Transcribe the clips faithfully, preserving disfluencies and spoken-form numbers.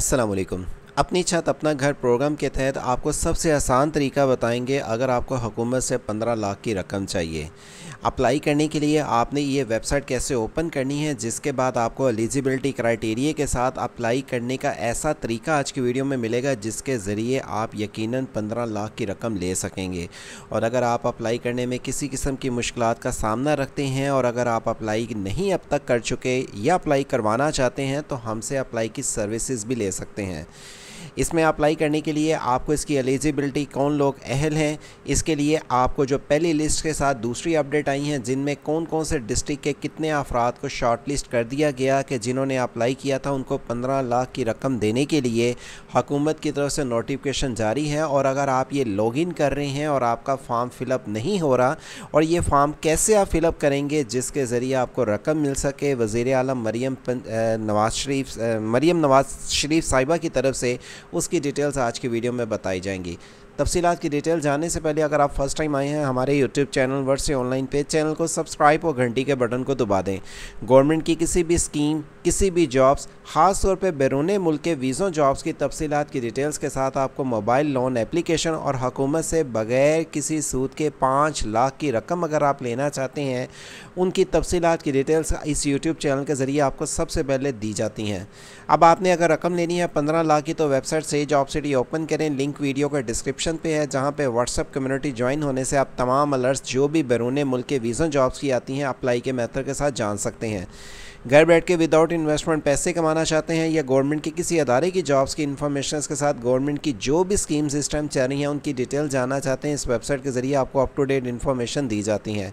अस्सलामुअलैकुम। अपनी छत अपना घर प्रोग्राम के तहत आपको सबसे आसान तरीका बताएंगे अगर आपको हुकूमत से पंद्रह लाख की रकम चाहिए। अप्लाई करने के लिए आपने ये वेबसाइट कैसे ओपन करनी है, जिसके बाद आपको एलिजिबिलिटी क्राइटेरिया के साथ अप्लाई करने का ऐसा तरीका आज की वीडियो में मिलेगा जिसके ज़रिए आप यकीनन पंद्रह लाख की रकम ले सकेंगे। और अगर आप अप्लाई करने में किसी किस्म की मुश्किल का सामना रखते हैं और अगर आप अप्लाई नहीं अब तक कर चुके या अप्लाई करवाना चाहते हैं तो हमसे अप्लाई की सर्विसेज भी ले सकते हैं। इसमें अप्लाई करने के लिए आपको इसकी एलिजिबिलिटी कौन लोग अहल हैं, इसके लिए आपको जो पहली लिस्ट के साथ दूसरी अपडेट आई हैं जिनमें कौन कौन से डिस्ट्रिक्ट के कितने अफराद को शॉर्ट लिस्ट कर दिया गया कि जिन्होंने अप्लाई किया था उनको पंद्रह लाख की रकम देने के लिए हुकूमत की तरफ से नोटिफिकेशन जारी है। और अगर आप ये लॉगिन कर रहे हैं और आपका फ़ार्म फ़िलअप नहीं हो रहा और ये फ़ार्म कैसे आप फ़िलअप करेंगे जिसके ज़रिए आपको रकम मिल सके, वज़ीर आलम मरियम नवाज़ शरीफ मरियम नवाज़ शरीफ साहिबा की तरफ से उसकी डिटेल्स आज की वीडियो में बताई जाएंगी। तफसीलात की डिटेल जाने से पहले अगर आप फर्स्ट टाइम आए हैं हमारे यूट्यूब चैनल वर्ल्ड से ऑनलाइन पे, चैनल को सब्सक्राइब और घंटी के बटन को दबा दें। गवर्नमेंट की किसी भी स्कीम, किसी भी जॉब्स, ख़ास तौर पे बैरून मुल्क के वीज़ों जॉब्स की तफसीलात की डिटेल्स के साथ आपको मोबाइल लोन एप्लीकेशन और हुकूमत से बग़ैर किसी सूद के पाँच लाख की रकम अगर आप लेना चाहते हैं उनकी तफसीलात की डिटेल्स इस यूट्यूब चैनल के ज़रिए आपको सबसे पहले दी जाती हैं। अब आपने अगर रकम लेनी है पंद्रह लाख की तो वेबसाइट से जॉब सिटी ओपन करें। लिंक वीडियो का डिस्क्रिप्शन पे है, जहाँ पे व्हाट्सएप कम्युनिटी ज्वाइन होने से आप तमाम अलर्ट्स जो भी बैरून मुल्क के वीज़ा जॉब्स की आती हैं अप्लाई के मेथड के साथ जान सकते हैं। घर बैठ के विदाउट इन्वेस्टमेंट पैसे कमाना चाहते हैं या गवर्नमेंट के किसी अदारे की जॉब्स की इन्फॉर्मेशन के साथ गवर्नमेंट की जो भी स्कीम्स इस टाइम चल रही हैं उनकी डिटेल जानना चाहते हैं, इस वेबसाइट के ज़रिए आपको अप टू डेट इन्फॉर्मेशन दी जाती है।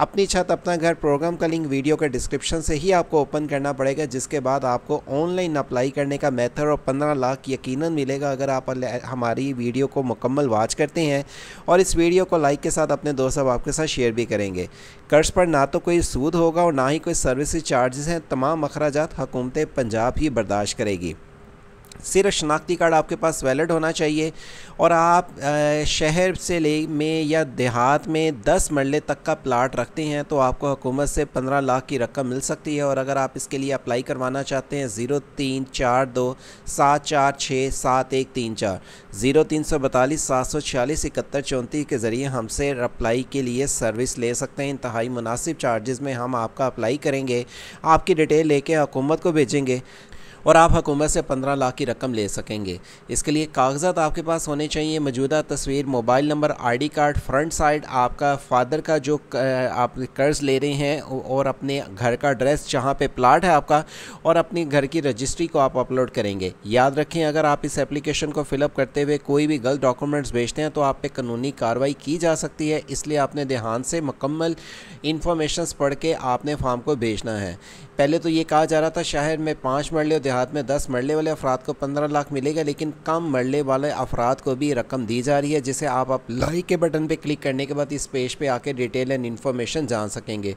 अपनी छत अपना घर प्रोग्राम का लिंक वीडियो के डिस्क्रिप्शन से ही आपको ओपन करना पड़ेगा, जिसके बाद आपको ऑनलाइन अप्लाई करने का मेथड और पंद्रह लाख यकीनन मिलेगा अगर आप हमारी वीडियो को मुकम्मल वाच करते हैं। और इस वीडियो को लाइक के साथ अपने दोस्त अहबाब के साथ शेयर भी करेंगे। कर्ज पर ना तो कोई सूद होगा और ना ही कोई सर्विस चार्जेस हैं। तमाम अखराजात हुकूमत पंजाब ही बर्दाश्त करेगी। सिर्फ शनाख्ती कार्ड आपके पास वैलिड होना चाहिए और आप शहर से ले में या देहात में दस मरले तक का प्लाट रखते हैं तो आपको हुकूमत से पंद्रह लाख की रकम मिल सकती है। और अगर आप इसके लिए अप्लाई करवाना चाहते हैं ज़ीरो तीन चार दो सात चार छः सात एक तीन चार ज़ीरो तीन सौ बतालीस सात सौ छियालीस इकहत्तर चौंतीस के ज़रिए हमसे अप्लाई के लिए सर्विस ले सकते हैं। इंतहाई मुनासिब चार्जेस में हम आपका अप्लाई करेंगे, आपकी डिटेल लेके हुकूमत को भेजेंगे और आप हुकूमत से पंद्रह लाख की रकम ले सकेंगे। इसके लिए कागजात आपके पास होने चाहिए: मौजूदा तस्वीर, mobile number, ID card, front side, आपका फादर का जो आप कर्ज ले रहे हैं और अपने घर का एड्रेस जहां पे प्लाट है आपका, और अपने घर की रजिस्ट्री को आप अपलोड करेंगे। याद रखें अगर आप इस एप्लीकेशन को फिलअप करते हुए कोई भी गलत डॉक्यूमेंट्स भेजते हैं तो आप पे कानूनी कार्रवाई की जा सकती है, इसलिए आपने ध्यान से मुकम्मल इंफॉर्मेशन पढ़ के आपने फॉर्म को भेजना है। पहले तो ये कहा जा रहा था शहर में पाँच मरले और देहात में दस मरले वाले अफराद को पंद्रह लाख मिलेगा, लेकिन कम मरले वाले अफराद को भी रकम दी जा रही है, जिसे आप अप्लाई के बटन पे क्लिक करने के बाद इस पेज पे आके डिटेल एंड इन्फॉर्मेशन जान सकेंगे।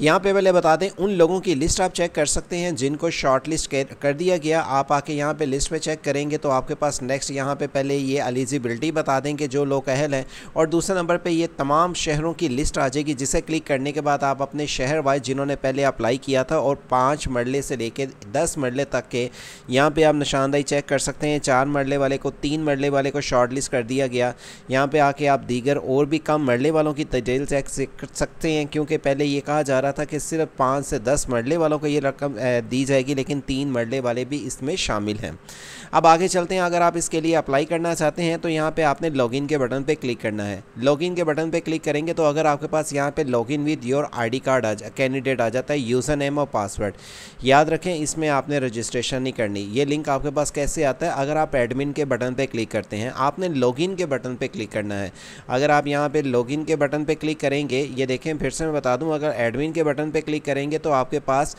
यहाँ पे पहले बता दें उन लोगों की लिस्ट आप चेक कर सकते हैं जिनको शॉर्ट लिस्ट कर दिया गया। आप आके यहाँ पे लिस्ट पे चेक करेंगे तो आपके पास नेक्स्ट यहाँ पे पहले ये एलिजिबिलिटी बता देंगे जो लोग अहल हैं, और दूसरे नंबर पे ये तमाम शहरों की लिस्ट आ जाएगी, जिसे क्लिक करने के बाद आप अपने शहर वाइज जिन्होंने पहले अप्लाई किया था और पाँच मरले से लेकर दस मरले तक के यहाँ पर आप निशानदाही चेक कर सकते हैं। चार मरले वाले को, तीन मरले वाले को शॉर्ट लिस्ट कर दिया गया। यहाँ पर आके आप दीगर और भी कम मरले वालों की डिटेल चेक कर सकते हैं, क्योंकि पहले ये कहा जा रहा था कि सिर्फ पाँच से दस मरले वालों को ये रकम दी जाएगी, लेकिन तीन मरले वाले भी इसमें शामिल हैं। अब आगे चलते हैं। अगर आप इसके लिए अप्लाई करना चाहते हैं तो यहाँ पे आपने लॉगिन के बटन पे क्लिक करना है। लॉगिन के बटन पे क्लिक करेंगे तो अगर आपके पास यहाँ पे login with your ID card आ जा कैंडिडेट आ जाता है, यूज़र नेम और पासवर्ड। याद रखें इसमें आपने रजिस्ट्रेशन नहीं करनी। ये लिंक आपके पास कैसे आता है? अगर आप एडमिन के बटन पर क्लिक करते हैं, आपने लॉगिन के बटन पर क्लिक करना है। अगर आप यहाँ पर लॉगिन के बटन पर क्लिक करेंगे, ये देखें फिर से मैं बता दूँ, अगर एडमिन के बटन पे क्लिक करेंगे तो आपके पास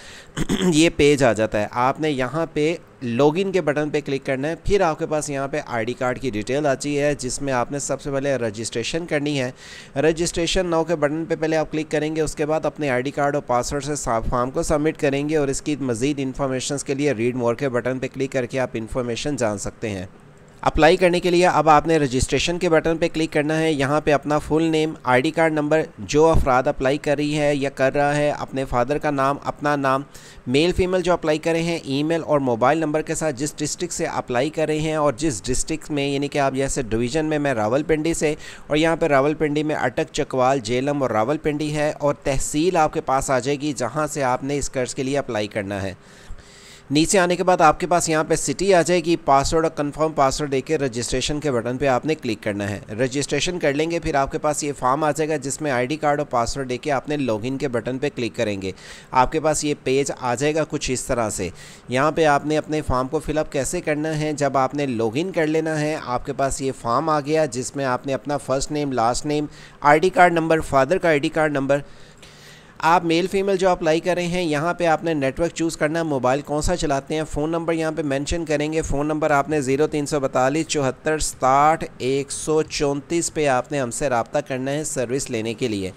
ये पेज आ जाता है। आपने यहाँ पे लॉगिन के बटन पे क्लिक करना है, फिर आपके पास यहाँ पे आईडी कार्ड की डिटेल आती है, जिसमें आपने सबसे पहले रजिस्ट्रेशन करनी है। रजिस्ट्रेशन नाउ के बटन पे पहले आप क्लिक करेंगे, उसके बाद अपने आईडी कार्ड और पासवर्ड से फॉर्म को सबमिट करेंगे। और इसकी मज़ीद इन्फॉर्मेशन के लिए रीड मोर के बटन पर क्लिक करके आप इन्फॉर्मेशन जान सकते हैं। अप्लाई करने के लिए अब आपने रजिस्ट्रेशन के बटन पे क्लिक करना है। यहाँ पे अपना full name, ID card number, जो अफराद अप्लाई कर रही है या कर रहा है, अपने फादर का नाम, अपना नाम, मेल फीमेल जो अप्लाई कर रहे हैं, ईमेल और मोबाइल नंबर के साथ जिस डिस्ट्रिक्ट से अप्लाई कर रहे हैं और जिस डिस्ट्रिक्ट में, यानी कि आप जैसे डिवीज़न में मैं रावलपिंडी से, और यहाँ पर रावलपिंडी में अटक, चकवाल, जेलम और रावलपिंडी है, और तहसील आपके पास आ जाएगी जहाँ से आपने इस कर्ज के लिए अप्लाई करना है। नीचे आने के बाद आपके पास यहाँ पे सिटी आ जाएगी। पासवर्ड और कंफर्म पासवर्ड देकर रजिस्ट्रेशन के बटन पे आपने क्लिक करना है। रजिस्ट्रेशन कर लेंगे, फिर आपके पास ये फॉर्म आ जाएगा जिसमें आईडी कार्ड और पासवर्ड देके आपने लॉगिन के बटन पे क्लिक करेंगे। आपके पास ये पेज आ जाएगा कुछ इस तरह से। यहाँ पर आपने अपने फॉर्म को फिलअप कैसे करना है, जब आपने लॉगिन कर लेना है आपके पास ये फॉर्म आ गया जिसमें आपने अपना first name, last name, ID card number, father का आईडी कार्ड नंबर, आप मेल फीमेल जो अप्लाई कर रहे हैं, यहाँ पे आपने नेटवर्क चूज़ करना है, मोबाइल कौन सा चलाते हैं, फ़ोन नंबर यहाँ पे मेंशन करेंगे। फ़ोन नंबर आपने ज़ीरो तीन सौ बतालीस चौहत्तर साठ एक सौ चौंतीस पे आपने हमसे रब्ता करना है सर्विस लेने के लिए।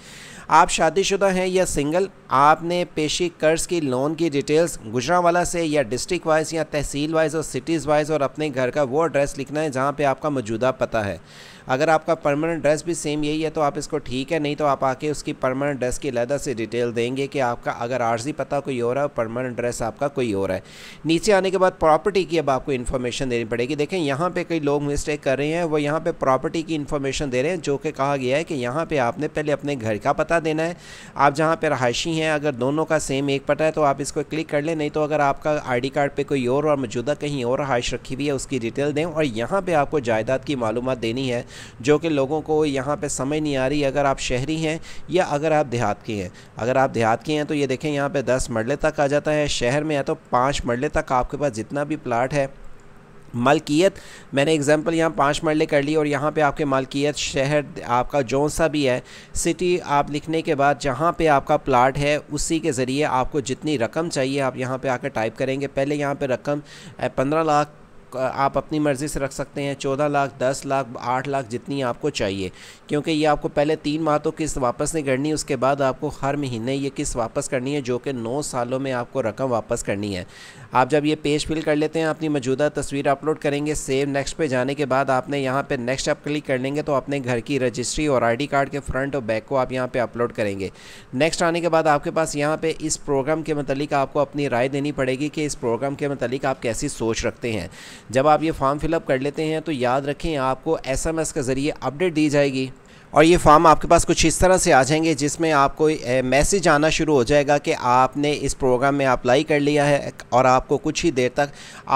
आप शादीशुदा हैं या सिंगल, आपने पेशी कर्ज की लोन की डिटेल्स गुजरांवाला से या डिस्ट्रिक्ट वाइज या तहसील वाइज और सिटीज़ वाइज और अपने घर का वो एड्रेस लिखना है जहाँ पे आपका मौजूदा पता है। अगर आपका परमानेंट एड्रेस भी सेम यही है तो आप इसको ठीक है, नहीं तो आप आके उसकी परमानेंट एड्रेस की अलहदा से डिटेल देंगे कि आपका अगर आर्जी पता कोई हो रहा है, परमानेंट एड्रेस आपका कोई हो रहा है। नीचे आने के बाद प्रॉपर्टी की अब आपको इन्फॉर्मेशन देनी पड़ेगी। देखें यहाँ पर कई लोग मिस्टेक कर रहे हैं, वो यहाँ पर प्रॉपर्टी की इन्फॉर्मेशन दे रहे हैं, जो कि कहा गया है कि यहाँ पर आपने पहले अपने घर का पता देना है। आप जहाँ पे रहायशी हैं, अगर दोनों का सेम एक पता है तो आप इसको क्लिक कर लें, नहीं तो अगर आपका आईडी कार्ड पे कोई और और मौजूदा कहीं और रहायश रखी हुई है उसकी डिटेल दें। और यहाँ पे आपको जायदाद की मालूमात देनी है, जो कि लोगों को यहाँ पे समझ नहीं आ रही, अगर आप शहरी हैं या अगर आप देहात के हैं। अगर आप देहात के हैं तो ये देखें यहाँ पर दस मरले तक आ जाता है, शहर में है तो पाँच मरले तक आपके पास जितना भी प्लाट है मालकियत। मैंने एग्जांपल यहाँ पाँच मरले कर ली और यहाँ पे आपके मालकियत, शहर आपका जौन सा भी है, सिटी आप लिखने के बाद जहाँ पे आपका प्लाट है उसी के ज़रिए आपको जितनी रकम चाहिए आप यहाँ पे आकर टाइप करेंगे। पहले यहाँ पे रकम पंद्रह लाख आप अपनी मर्ज़ी से रख सकते हैं, चौदह लाख, दस लाख, आठ लाख, जितनी आपको चाहिए, क्योंकि ये आपको पहले तीन माह तो किस्त वापस नहीं करनी, उसके बाद आपको हर महीने ये किस्त वापस करनी है, जो कि नौ सालों में आपको रकम वापस करनी है। आप जब ये पेज फिल कर लेते हैं अपनी मौजूदा तस्वीर अपलोड करेंगे, सेव नेक्स्ट पे जाने के बाद आपने यहाँ पर नेक्स्ट आप क्लिक कर लेंगे तो अपने घर की रजिस्ट्री और आई डी कार्ड के फ्रंट और बैक को आप यहाँ पर अपलोड करेंगे। नेक्स्ट आने के बाद आपके पास यहाँ पर इस प्रोग्राम के मतलब आपको अपनी राय देनी पड़ेगी कि इस प्रोग्राम के मतलब आप कैसी सोच रखते हैं। जब आप ये फॉर्म फिलअप कर लेते हैं तो याद रखें आपको एसएमएस के ज़रिए अपडेट दी जाएगी और ये फॉर्म आपके पास कुछ इस तरह से आ जाएंगे जिसमें आपको मैसेज आना शुरू हो जाएगा कि आपने इस प्रोग्राम में अप्लाई कर लिया है और आपको कुछ ही देर तक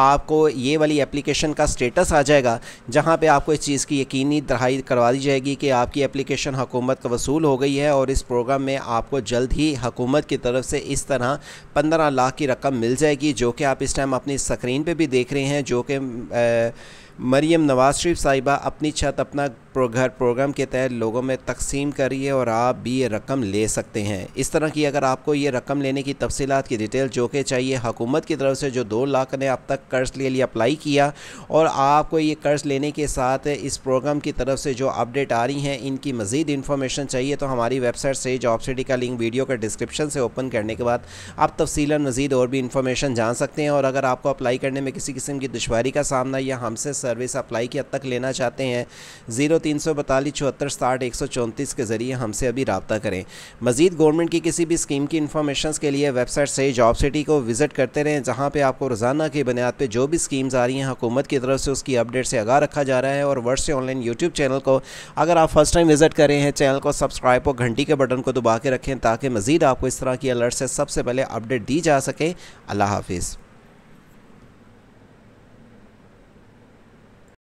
आपको ये वाली एप्लीकेशन का स्टेटस आ जाएगा जहां पे आपको इस चीज़ की यकीनी दहाई करवा दी जाएगी कि आपकी एप्लीकेशन हुकूमत का वसूल हो गई है और इस प्रोग्राम में आपको जल्द ही हुकूमत की तरफ से इस तरह पंद्रह लाख की रकम मिल जाएगी, जो कि आप इस टाइम अपनी स्क्रीन पर भी देख रहे हैं, जो कि मरियम नवाज़ शरीफ साहिबा अपनी छत अपना घर प्रोग्राम के तहत लोगों में तकसीम करिए और आप भी ये रकम ले सकते हैं। इस तरह की अगर आपको ये रकम लेने की तफसीलात की डिटेल जो कि चाहिए हुकूमत की तरफ से, जो दो लाख ने अब तक कर्ज के लिए अप्लाई किया और आपको ये कर्ज़ लेने के साथ इस प्रोग्राम की तरफ से जो अपडेट आ रही हैं इनकी मज़ीद इन्फॉर्मेशन चाहिए तो हमारी वेबसाइट से जॉब सिटी का लिंक वीडियो का डिस्क्रिप्शन से ओपन करने के बाद आप तफसीलन मज़ीद और भी इन्फॉर्मेशन जान सकते हैं। और अगर आपको अप्लाई करने में किसी किस्म की दुश्वारी का सामना या हमसे सर्विस अप्लाई की हद तक लेना चाहते हैं, ज़ीरो तीन सौ बतालीस चौहत्तर साठ एक सौ चौंतीस के ज़रिए हमसे अभी रब्ता करें। मज़ीद गवर्नमेंट की किसी भी स्कीम की इन्फॉर्मेशन के लिए वेबसाइट से जॉब सिटी को विज़िट करते रहें, जहाँ पे आपको रोज़ाना की बुनियाद पे जो भी स्कीम्स आ रही हैं हुकूमत की तरफ से उसकी अपडेट से आगाह रखा जा रहा है। और वर्ल्ड से ऑनलाइन यूट्यूब चैनल को अगर आप फर्स्ट टाइम विज़िट करें हैं, चैनल को सब्सक्राइब और घंटी के बटन को दबा के रखें ताकि मज़ीद आपको इस तरह की अलर्ट से सबसे पहले अपडेट दी जा सके। अल्लाह हाफिज़।